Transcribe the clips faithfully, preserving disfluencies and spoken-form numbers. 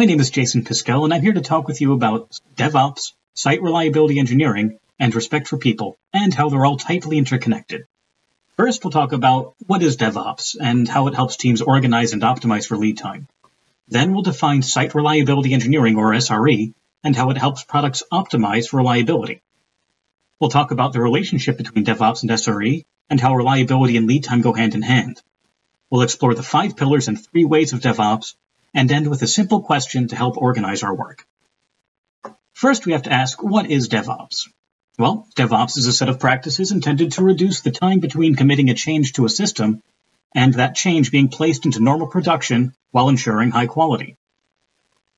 My name is Jason Piskiel, and I'm here to talk with you about DevOps, Site Reliability Engineering, and respect for people, and how they're all tightly interconnected. First, we'll talk about what is DevOps and how it helps teams organize and optimize for lead time. Then we'll define Site Reliability Engineering, or S R E, and how it helps products optimize for reliability. We'll talk about the relationship between DevOps and S R E, and how reliability and lead time go hand in hand. We'll explore the five pillars and three ways of DevOps, and end with a simple question to help organize our work. First, we have to ask, what is DevOps? Well, DevOps is a set of practices intended to reduce the time between committing a change to a system and that change being placed into normal production while ensuring high quality.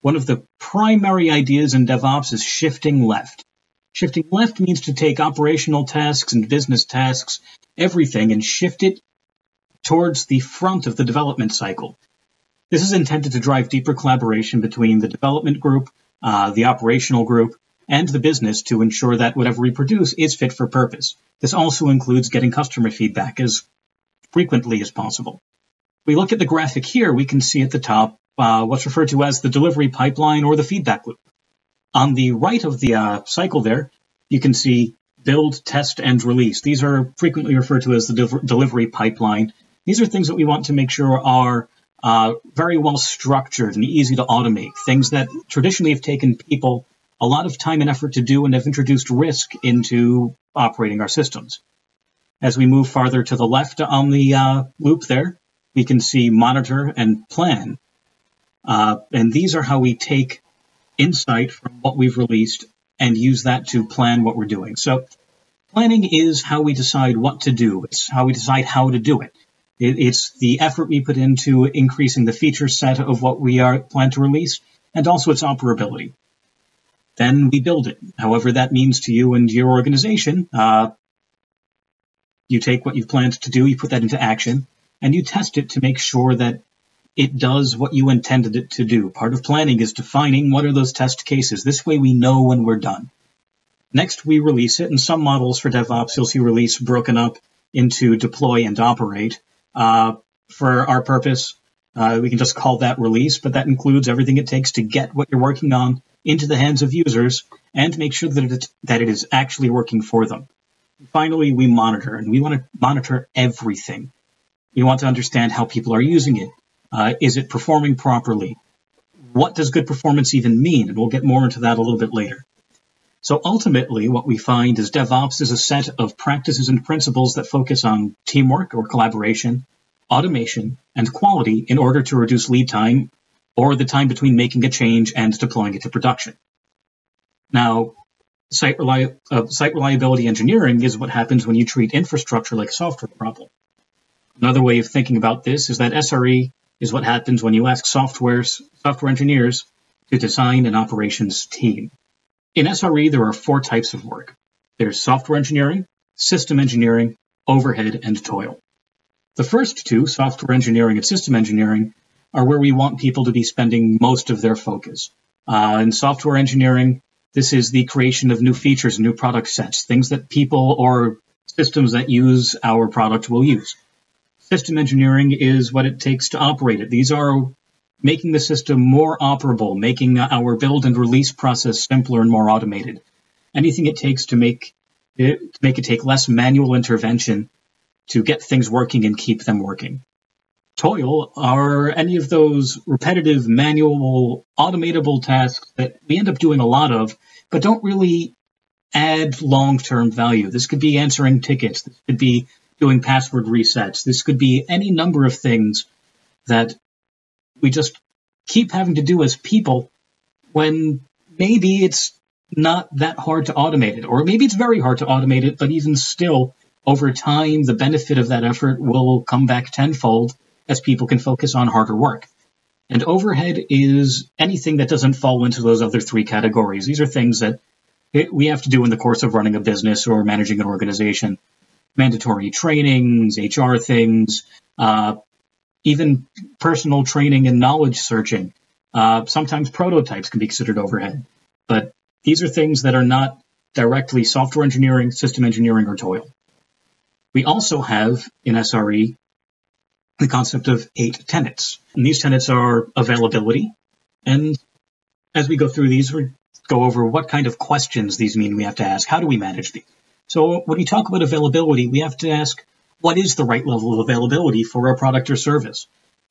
One of the primary ideas in DevOps is shifting left. Shifting left means to take operational tasks and business tasks, everything, and shift it towards the front of the development cycle. This is intended to drive deeper collaboration between the development group, uh, the operational group, and the business to ensure that whatever we produce is fit for purpose. This also includes getting customer feedback as frequently as possible. If we look at the graphic here, we can see at the top uh, what's referred to as the delivery pipeline or the feedback loop. On the right of the uh, cycle there, you can see build, test, and release. These are frequently referred to as the de- delivery pipeline. These are things that we want to make sure are Uh, very well structured and easy to automate, things that traditionally have taken people a lot of time and effort to do and have introduced risk into operating our systems. As we move farther to the left on the uh, loop there, we can see monitor and plan. Uh, and these are how we take insight from what we've released and use that to plan what we're doing. So planning is how we decide what to do. It's how we decide how to do it. It's the effort we put into increasing the feature set of what we are plan to release, and also its operability. Then we build it, however that means to you and your organization. Uh, you take what you've planned to do, you put that into action, and you test it to make sure that it does what you intended it to do. Part of planning is defining what are those test cases. This way we know when we're done. Next, we release it. In some models for DevOps, you'll see release broken up into deploy and operate. Uh, for our purpose, uh, we can just call that release, but that includes everything it takes to get what you're working on into the hands of users and make sure that it, that it is actually working for them. Finally, we monitor, and we want to monitor everything. We want to understand how people are using it. Uh, is it performing properly? What does good performance even mean? And we'll get more into that a little bit later. So ultimately, what we find is DevOps is a set of practices and principles that focus on teamwork or collaboration, automation, and quality in order to reduce lead time or the time between making a change and deploying it to production. Now, site, reli- uh, site reliability engineering is what happens when you treat infrastructure like a software problem. Another way of thinking about this is that S R E is what happens when you ask software software engineers to design an operations team. In S R E, there are four types of work. There's software engineering, system engineering, overhead, and toil. The first two, software engineering and system engineering, are where we want people to be spending most of their focus. Uh, in software engineering, this is the creation of new features, new product sets, things that people or systems that use our product will use. System engineering is what it takes to operate it. These are making the system more operable, making our build and release process simpler and more automated. Anything it takes to make it, to make it take less manual intervention to get things working and keep them working. Toil are any of those repetitive, manual, automatable tasks that we end up doing a lot of, but don't really add long-term value. This could be answering tickets. This could be doing password resets. This could be any number of things that we just keep having to do as people when maybe it's not that hard to automate it, or maybe it's very hard to automate it, but even still, over time, the benefit of that effort will come back tenfold as people can focus on harder work. And overhead is anything that doesn't fall into those other three categories. These are things that we have to do in the course of running a business or managing an organization. Mandatory trainings, H R things, uh, even personal training and knowledge searching. Uh, sometimes prototypes can be considered overhead. But these are things that are not directly software engineering, system engineering, or toil. We also have, in S R E, the concept of eight tenets. And these tenets are availability, And as we go through these, we go over what kind of questions these mean we have to ask. How do we manage these? So when we talk about availability, we have to ask, what is the right level of availability for our product or service?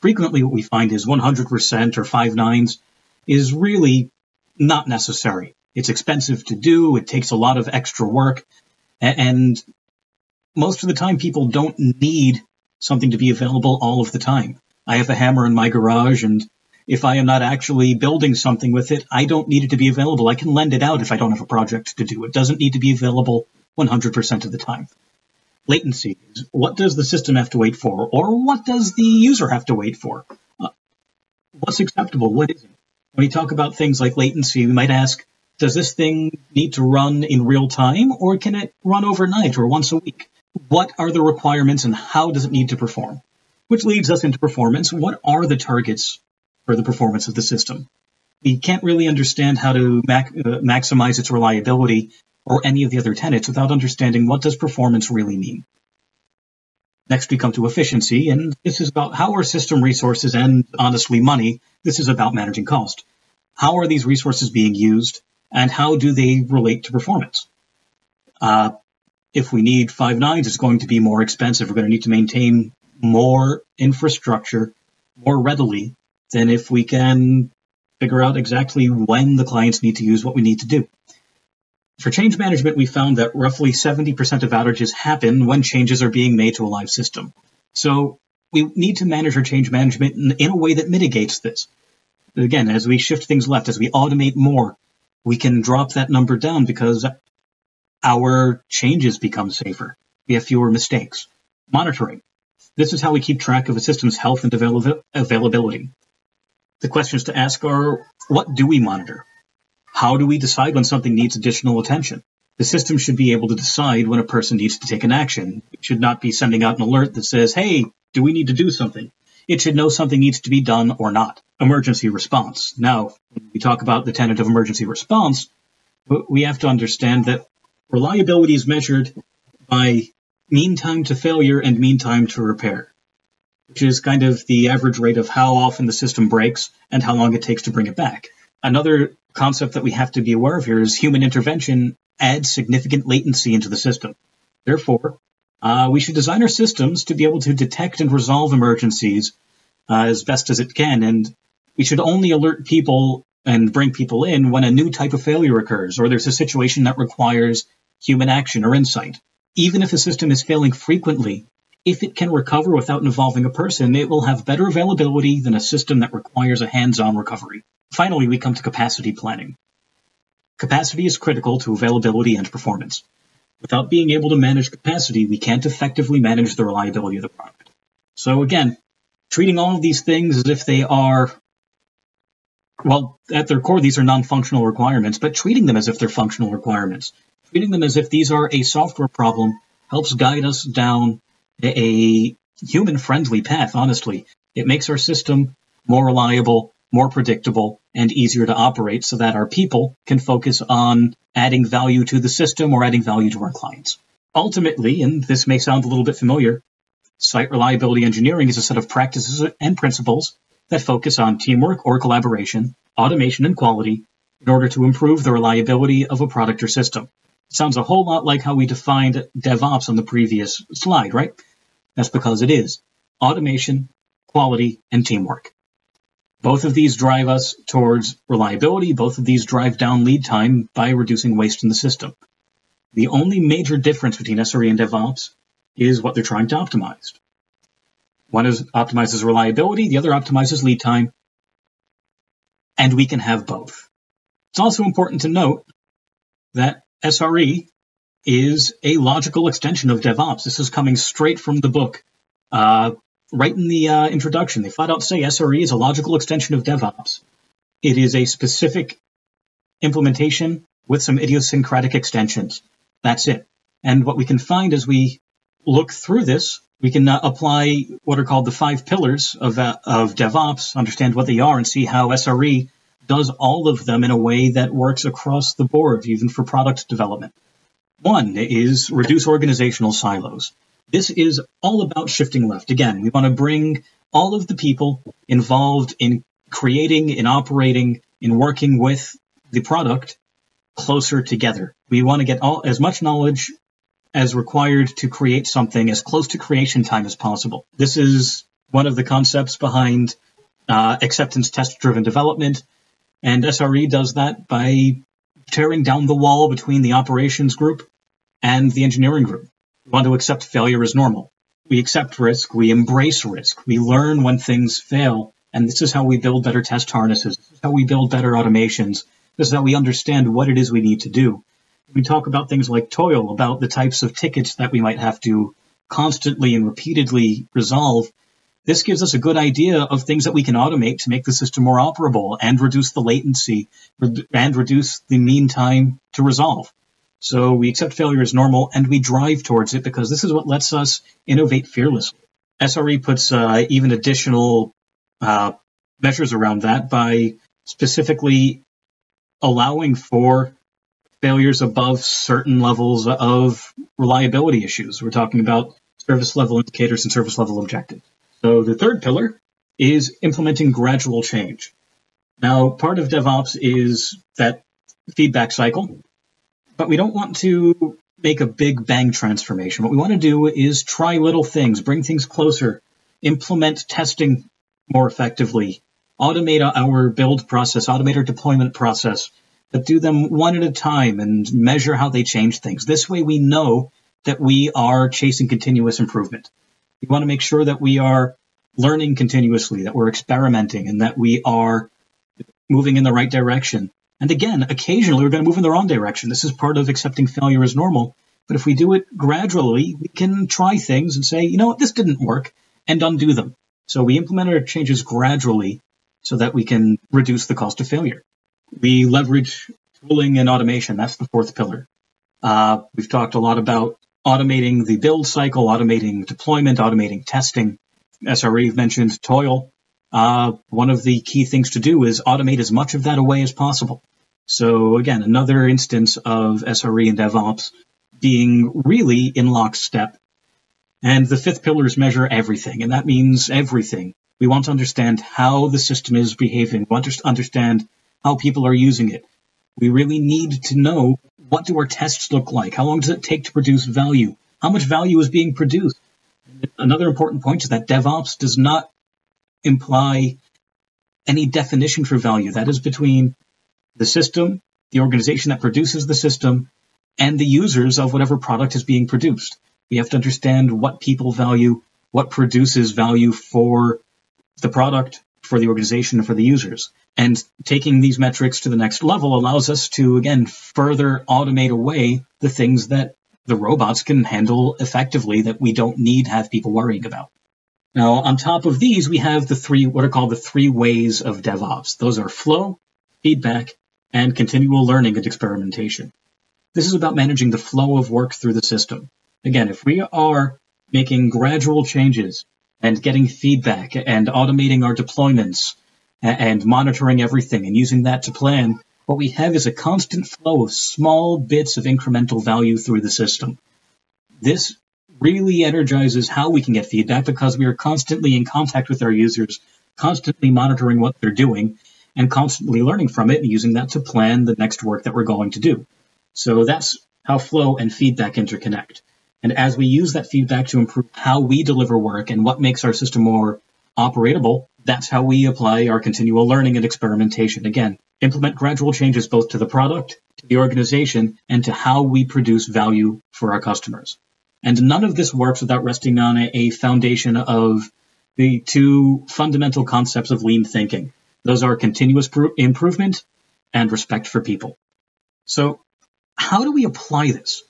Frequently, what we find is one hundred percent or five nines is really not necessary. It's expensive to do. It takes a lot of extra work. And most of the time, people don't need something to be available all of the time. I have a hammer in my garage, and if I am not actually building something with it, I don't need it to be available. I can lend it out if I don't have a project to do. It doesn't need to be available one hundred percent of the time. Latency is what does the system have to wait for, or what does the user have to wait for? Uh, what's acceptable? What isn't? When we talk about things like latency, we might ask, does this thing need to run in real time, or can it run overnight or once a week? What are the requirements and how does it need to perform? Which leads us into performance. What are the targets for the performance of the system? We can't really understand how to mac- uh, maximize its reliability or any of the other tenets without understanding what does performance really mean. Next, we come to efficiency, and this is about how are system resources and, honestly, money. This is about managing cost. How are these resources being used, and how do they relate to performance? Uh, if we need five nines, it's going to be more expensive. We're going to need to maintain more infrastructure more readily than if we can figure out exactly when the clients need to use what we need to do. For change management, we found that roughly seventy percent of outages happen when changes are being made to a live system. So we need to manage our change management in, in a way that mitigates this. Again, as we shift things left, as we automate more, we can drop that number down because our changes become safer. We have fewer mistakes. Monitoring. This is how we keep track of a system's health and avail- availability. The questions to ask are, what do we monitor? How do we decide when something needs additional attention? The system should be able to decide when a person needs to take an action. It should not be sending out an alert that says, hey, do we need to do something? It should know something needs to be done or not. Emergency response. Now, when we talk about the tenet of emergency response, we have to understand that reliability is measured by mean time to failure and mean time to repair, which is kind of the average rate of how often the system breaks and how long it takes to bring it back. Another concept that we have to be aware of here is human intervention adds significant latency into the system. Therefore, uh, we should design our systems to be able to detect and resolve emergencies uh, as best as it can, and we should only alert people and bring people in when a new type of failure occurs or there's a situation that requires human action or insight. Even if a system is failing frequently, if it can recover without involving a person, it will have better availability than a system that requires a hands-on recovery. Finally, we come to capacity planning. Capacity is critical to availability and performance. Without being able to manage capacity, we can't effectively manage the reliability of the product. So again, treating all of these things as if they are, well, at their core, these are non-functional requirements, but treating them as if they're functional requirements. Treating them as if these are a software problem helps guide us down a human-friendly path, honestly. It makes our system more reliable, more predictable, and easier to operate so that our people can focus on adding value to the system or adding value to our clients. Ultimately, and this may sound a little bit familiar, site reliability engineering is a set of practices and principles that focus on teamwork or collaboration, automation, and quality in order to improve the reliability of a product or system. It sounds a whole lot like how we defined DevOps on the previous slide, right? That's because it is automation, quality, and teamwork. Both of these drive us towards reliability. Both of these drive down lead time by reducing waste in the system. The only major difference between S R E and DevOps is what they're trying to optimize. One is optimizes reliability, the other optimizes lead time, and we can have both. It's also important to note that S R E is a logical extension of DevOps. This is coming straight from the book. Uh, Right in the uh, introduction, they flat out say S R E is a logical extension of DevOps. It is a specific implementation with some idiosyncratic extensions. That's it. And what we can find as we look through this, we can uh, apply what are called the five pillars of, uh, of DevOps, understand what they are, and see how S R E does all of them in a way that works across the board, even for product development. One is reduce organizational silos. This is all about shifting left. Again, we want to bring all of the people involved in creating and operating and working with the product closer together. We want to get all as much knowledge as required to create something as close to creation time as possible. This is one of the concepts behind uh, acceptance test-driven development, and S R E does that by tearing down the wall between the operations group and the engineering group. We want to accept failure as normal. We accept risk, we embrace risk, we learn when things fail, and this is how we build better test harnesses, this is how we build better automations, this is how we understand what it is we need to do. We talk about things like toil, about the types of tickets that we might have to constantly and repeatedly resolve. This gives us a good idea of things that we can automate to make the system more operable and reduce the latency and reduce the mean time to resolve. So we accept failure as normal and we drive towards it because this is what lets us innovate fearlessly. S R E puts uh, even additional uh, measures around that by specifically allowing for failures above certain levels of reliability issues. We're talking about service level indicators and service level objectives. So the third pillar is implementing gradual change. Now, part of DevOps is that feedback cycle, but we don't want to make a big bang transformation. What we want to do is try little things, bring things closer, implement testing more effectively, automate our build process, automate our deployment process, but do them one at a time and measure how they change things. This way we know that we are chasing continuous improvement. We want to make sure that we are learning continuously, that we're experimenting, and that we are moving in the right direction. And again, occasionally we're going to move in the wrong direction. This is part of accepting failure as normal. But if we do it gradually, we can try things and say, you know what, this didn't work, and undo them. So we implement our changes gradually so that we can reduce the cost of failure. We leverage tooling and automation. That's the fourth pillar. Uh, we've talked a lot about automating the build cycle, automating deployment, automating testing. S R E mentioned toil. Uh, one of the key things to do is automate as much of that away as possible. So again, another instance of S R E and DevOps being really in lockstep. And the fifth pillar is measure everything, and that means everything. We want to understand how the system is behaving. We want to understand how people are using it. We really need to know, what do our tests look like? How long does it take to produce value? How much value is being produced? Another important point is that DevOps does not imply any definition for value. That is between the system, the organization that produces the system, and the users of whatever product is being produced. We have to understand what people value, what produces value for the product, for the organization, and for the users. And taking these metrics to the next level allows us to, again, further automate away the things that the robots can handle effectively that we don't need to have people worrying about. Now, on top of these, we have the three, what are called the three ways of DevOps. Those are flow, feedback, and continual learning and experimentation. This is about managing the flow of work through the system. Again, if we are making gradual changes and getting feedback and automating our deployments and monitoring everything and using that to plan, what we have is a constant flow of small bits of incremental value through the system. This really energizes how we can get feedback because we are constantly in contact with our users, constantly monitoring what they're doing, and constantly learning from it and using that to plan the next work that we're going to do. So that's how flow and feedback interconnect. And as we use that feedback to improve how we deliver work and what makes our system more operatable, that's how we apply our continual learning and experimentation. Again, implement gradual changes both to the product, to the organization, and to how we produce value for our customers. And none of this works without resting on a foundation of the two fundamental concepts of lean thinking. Those are continuous improvement and respect for people. So how do we apply this?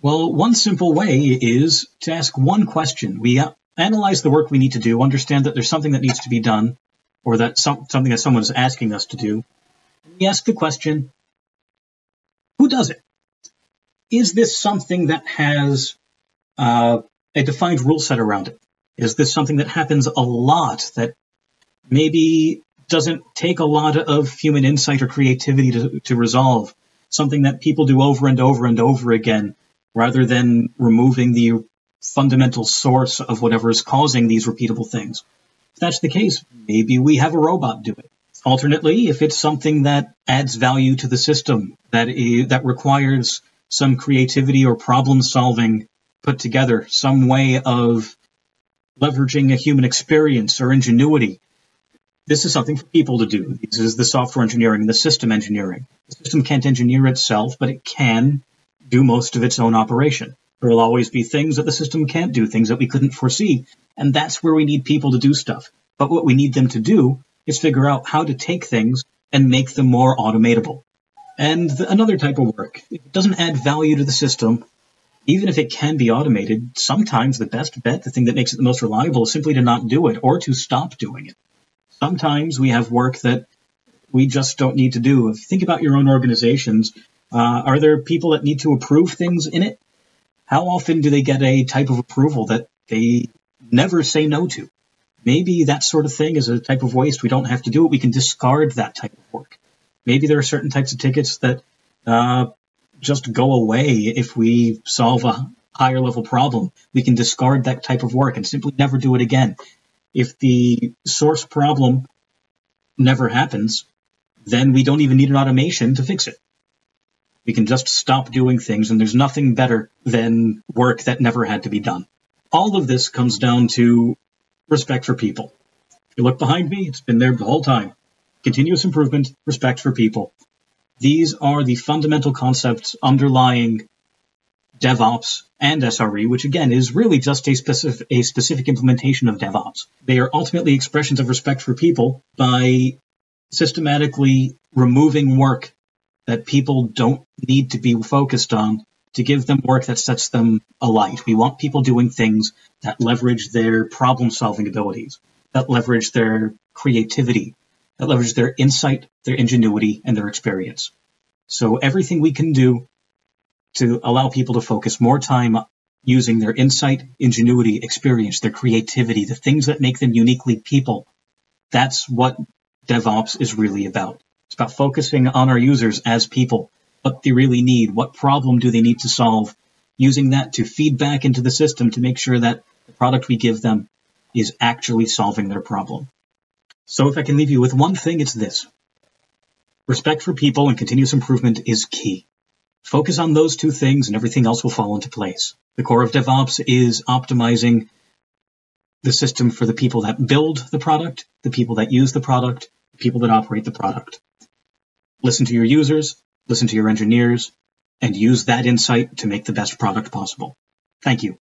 Well, one simple way is to ask one question. We analyze the work we need to do, understand that there's something that needs to be done, or that some, something that someone is asking us to do. We ask the question, who does it? Is this something that has uh, a defined rule set around it? Is this something that happens a lot, that maybe doesn't take a lot of human insight or creativity to, to resolve? Something that people do over and over and over again, rather than removing the fundamental source of whatever is causing these repeatable things. If that's the case, maybe we have a robot do it. Alternately, if it's something that adds value to the system, that is, that requires some creativity or problem solving put together, some way of leveraging a human experience or ingenuity, this is something for people to do. This is the software engineering and the system engineering. The system can't engineer itself, but it can do most of its own operation. There will always be things that the system can't do, things that we couldn't foresee, and that's where we need people to do stuff. But what we need them to do is figure out how to take things and make them more automatable. And the, another type of work, it doesn't add value to the system. Even if it can be automated, sometimes the best bet, the thing that makes it the most reliable, is simply to not do it or to stop doing it. Sometimes we have work that we just don't need to do. If you think about your own organizations, uh, are there people that need to approve things in it? How often do they get a type of approval that they never say no to? Maybe that sort of thing is a type of waste. We don't have to do it. We can discard that type of work. Maybe there are certain types of tickets that uh, just go away if we solve a higher level problem. We can discard that type of work and simply never do it again. If the source problem never happens, then we don't even need an automation to fix it. We can just stop doing things, and there's nothing better than work that never had to be done. All of this comes down to respect for people. If you look behind me, it's been there the whole time. Continuous improvement, respect for people. These are the fundamental concepts underlying DevOps and S R E, which again is really just a specific, a specific implementation of DevOps. They are ultimately expressions of respect for people by systematically removing work that people don't need to be focused on to give them work that sets them alight. We want people doing things that leverage their problem-solving abilities, that leverage their creativity, that leverage their insight, their ingenuity, and their experience. So everything we can do to allow people to focus more time using their insight, ingenuity, experience, their creativity, the things that make them uniquely people. That's what DevOps is really about. It's about focusing on our users as people, what they really need, what problem do they need to solve, using that to feed back into the system to make sure that the product we give them is actually solving their problem. So if I can leave you with one thing, it's this. Respect for people and continuous improvement is key. Focus on those two things and everything else will fall into place. The core of DevOps is optimizing the system for the people that build the product, the people that use the product, the people that operate the product. Listen to your users, listen to your engineers, and use that insight to make the best product possible. Thank you.